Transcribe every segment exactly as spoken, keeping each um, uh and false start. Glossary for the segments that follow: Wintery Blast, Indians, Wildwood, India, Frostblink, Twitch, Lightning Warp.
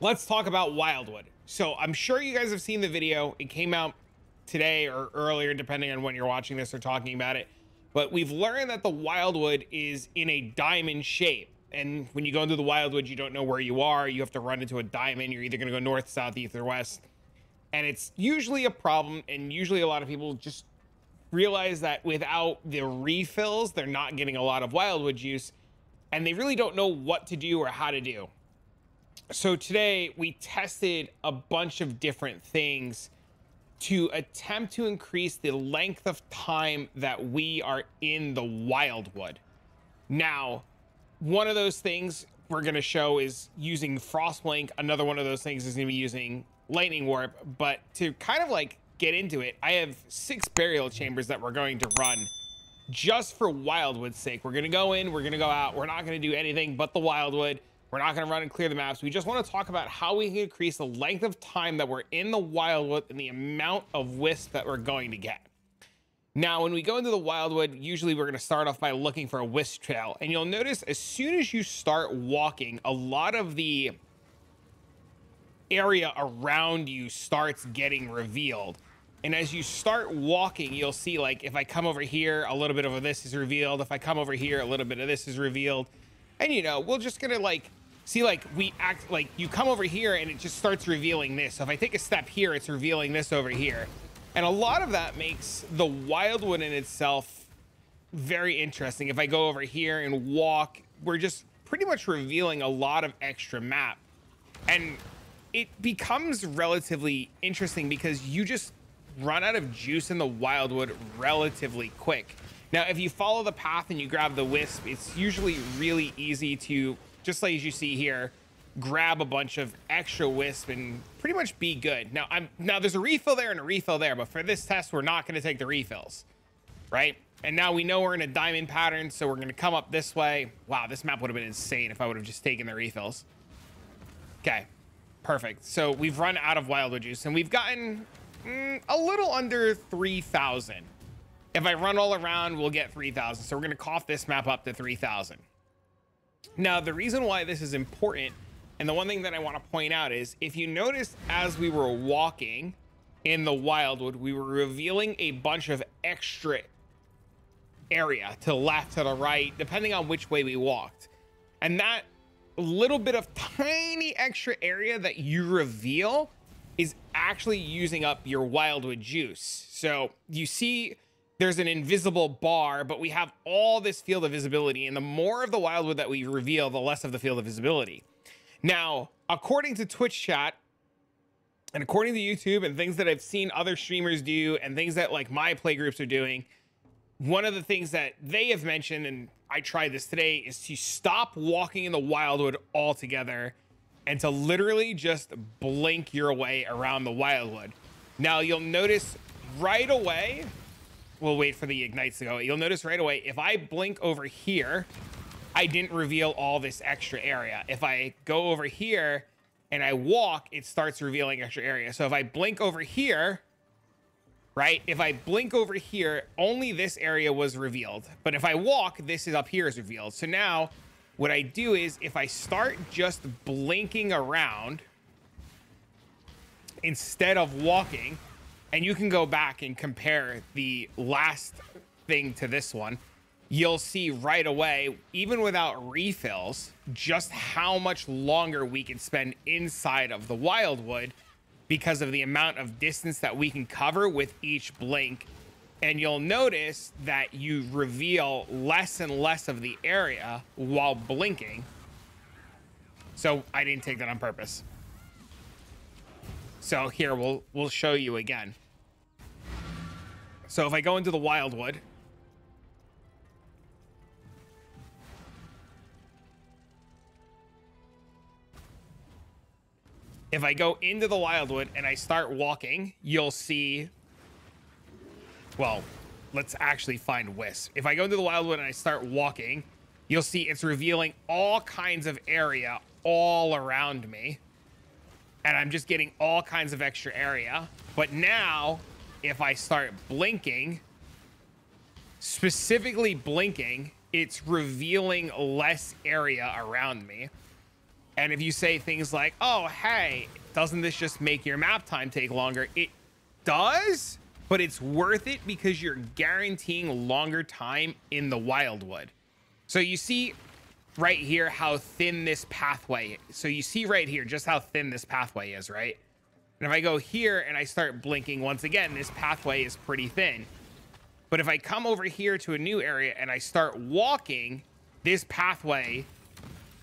let's talk about Wildwood. So I'm sure you guys have seen the video. It came out today or earlier, depending on when you're watching this or talking about it. But we've learned that the Wildwood is in a diamond shape. And when you go into the Wildwood, you don't know where you are. You have to run into a diamond. You're either going to go north, south, east, or west. And it's usually a problem. And usually a lot of people just realize that without the refills, they're not getting a lot of Wildwood juice. And they really don't know what to do or how to do. So today we tested a bunch of different things to attempt to increase the length of time that we are in the Wildwood. Now, one of those things we're going to show is using Frostblink. Another one of those things is going to be using Lightning Warp. But to kind of like get into it, I have six burial chambers that we're going to run just for Wildwood's sake. We're going to go in, we're going to go out. We're not going to do anything but the Wildwood. We're not going to run and clear the maps. We just want to talk about how we can increase the length of time that we're in the Wildwood and the amount of wisp that we're going to get. Now, when we go into the Wildwood, usually we're going to start off by looking for a wisp trail. And you'll notice as soon as you start walking, a lot of the area around you starts getting revealed. And as you start walking, you'll see, like, if I come over here, a little bit of this is revealed. If I come over here, a little bit of this is revealed. And, you know, we're just going to, like, see, like, we act like you come over here and it just starts revealing this. So if I take a step here, it's revealing this over here. And a lot of that makes the Wildwood in itself very interesting. If I go over here and walk, we're just pretty much revealing a lot of extra map. And it becomes relatively interesting because you just run out of juice in the Wildwood relatively quick. Now, if you follow the path and you grab the wisp, it's usually really easy to, just like as you see here, grab a bunch of extra wisp and pretty much be good. Now, I'm now there's a refill there and a refill there, but for this test, we're not going to take the refills, right? And now we know we're in a diamond pattern, so we're going to come up this way. Wow, this map would have been insane if I would have just taken the refills. Okay, perfect. So we've run out of Wildwood juice, and we've gotten mm, a little under three thousand. If I run all around, we'll get three thousand. So we're going to cough this map up to three thousand. Now, the reason why this is important, and the one thing that I want to point out is, if you notice, as we were walking in the Wildwood, we were revealing a bunch of extra area to the left, to the right, depending on which way we walked. And that little bit of tiny extra area that you reveal is actually using up your Wildwood juice. So you see there's an invisible bar, but we have all this field of visibility. And the more of the Wildwood that we reveal, the less of the field of visibility. Now, according to Twitch chat and according to YouTube and things that I've seen other streamers do and things that like my playgroups are doing, one of the things that they have mentioned, and I tried this today, is to stop walking in the Wildwood altogether and to literally just blink your way around the Wildwood. Now, you'll notice right away, we'll wait for the ignites to go. You'll notice right away, if I blink over here, I didn't reveal all this extra area. If I go over here and I walk, it starts revealing extra area. So if I blink over here, right? If I blink over here, only this area was revealed. But if I walk, this is up here is revealed. So now what I do is if I start just blinking around instead of walking, and you can go back and compare the last thing to this one, you'll see right away, even without refills, just how much longer we can spend inside of the Wildwood because of the amount of distance that we can cover with each blink. And you'll notice that you reveal less and less of the area while blinking. So I didn't take that on purpose. So here, we'll, we'll show you again. So if I go into the Wildwood, if I go into the Wildwood and I start walking, you'll see, well, let's actually find wisp. If I go into the Wildwood and I start walking, you'll see it's revealing all kinds of area all around me. And I'm just getting all kinds of extra area. But now if I start blinking, specifically blinking, it's revealing less area around me. And if you say things like, oh, hey, doesn't this just make your map time take longer? It does, but it's worth it because you're guaranteeing longer time in the Wildwood. So you see right here how thin this pathway is. So you see right here just how thin this pathway is, right? And if I go here and I start blinking once again, this pathway is pretty thin. But if I come over here to a new area and I start walking, this pathway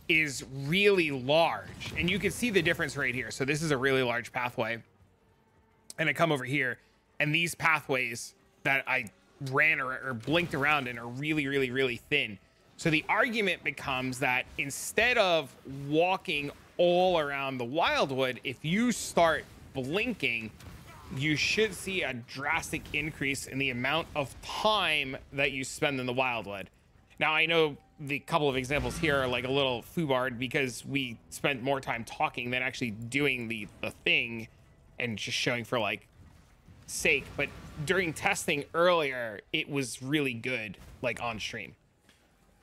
is really large. And you can see the difference right here. So this is a really large pathway. And I come over here, and these pathways that I ran or, or blinked around in are really, really, really thin. So the argument becomes that instead of walking all around the Wildwood, if you start blinking, you should see a drastic increase in the amount of time that you spend in the Wildwood. Now, I know the couple of examples here are like a little foobarred because we spent more time talking than actually doing the, the thing and just showing for like sake. But during testing earlier, it was really good, like on stream.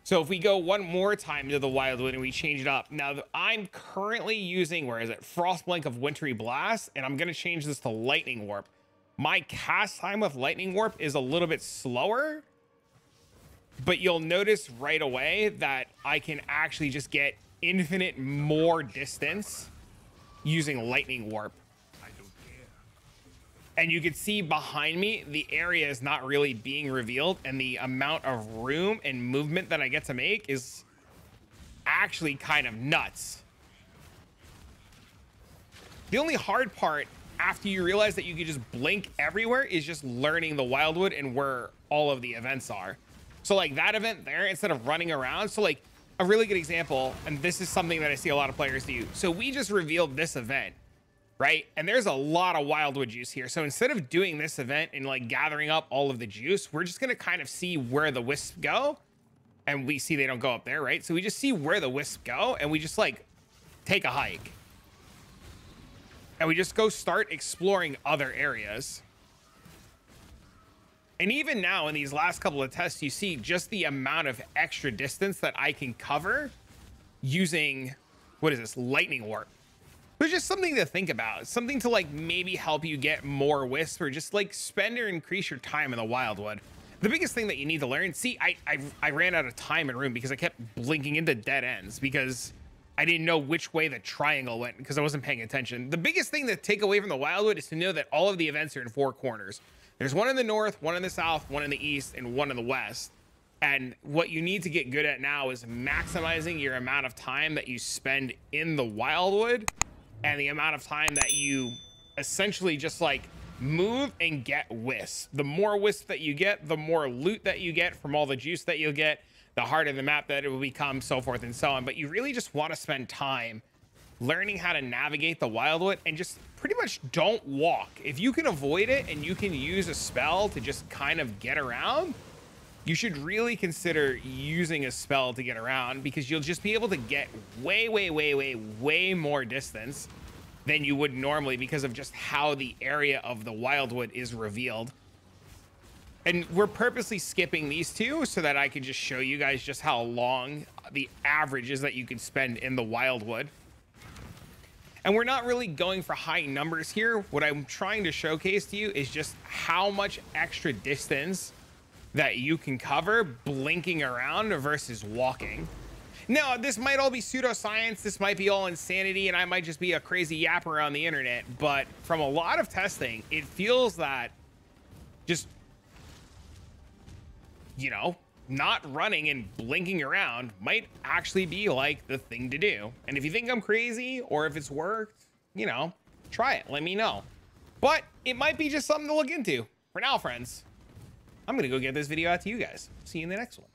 So if we go one more time to the Wildwood and we change it up. Now I'm currently using, where is it? Frostblink of Wintery Blast, and I'm gonna change this to Lightning Warp. My cast time with Lightning Warp is a little bit slower, but you'll notice right away that I can actually just get infinite more distance using Lightning Warp. And you can see behind me, the area is not really being revealed, and the amount of room and movement that I get to make is actually kind of nuts. The only hard part after you realize that you can just blink everywhere is just learning the Wildwood and where all of the events are. So like that event there, instead of running around. So like a really good example, and this is something that I see a lot of players do. So we just revealed this event, right? And there's a lot of Wildwood juice here. So instead of doing this event and like gathering up all of the juice, we're just gonna kind of see where the wisps go. And we see they don't go up there, right? So we just see where the wisps go and we just like take a hike. And we just go start exploring other areas. And even now in these last couple of tests, you see just the amount of extra distance that I can cover using, what is this, Lightning Warp. There's just something to think about, something to like maybe help you get more wisps or just like spend or increase your time in the Wildwood. The biggest thing that you need to learn, see, I, I, I ran out of time and room because I kept blinking into dead ends because I didn't know which way the triangle went because I wasn't paying attention. The biggest thing to take away from the Wildwood is to know that all of the events are in four corners. There's one in the north, one in the south, one in the east, and one in the west. And what you need to get good at now is maximizing your amount of time that you spend in the Wildwood and the amount of time that you essentially just like move and get wisps. The more wisps that you get, the more loot that you get from all the juice that you'll get, the harder the map that it will become, so forth and so on. But you really just want to spend time learning how to navigate the Wildwood and just pretty much don't walk. If you can avoid it and you can use a spell to just kind of get around, you should really consider using a spell to get around because you'll just be able to get way, way, way, way, way more distance than you would normally because of just how the area of the Wildwood is revealed. And we're purposely skipping these two so that I can just show you guys just how long the average is that you can spend in the Wildwood. And we're not really going for high numbers here. What I'm trying to showcase to you is just how much extra distance that you can cover blinking around versus walking. Now, this might all be pseudoscience, this might be all insanity, and I might just be a crazy yapper on the internet, but from a lot of testing, it feels that just, you know, not running and blinking around might actually be like the thing to do. And if you think I'm crazy or if it's worked, you know, try it, let me know. But it might be just something to look into. For now, friends, I'm going to go get this video out to you guys. See you in the next one.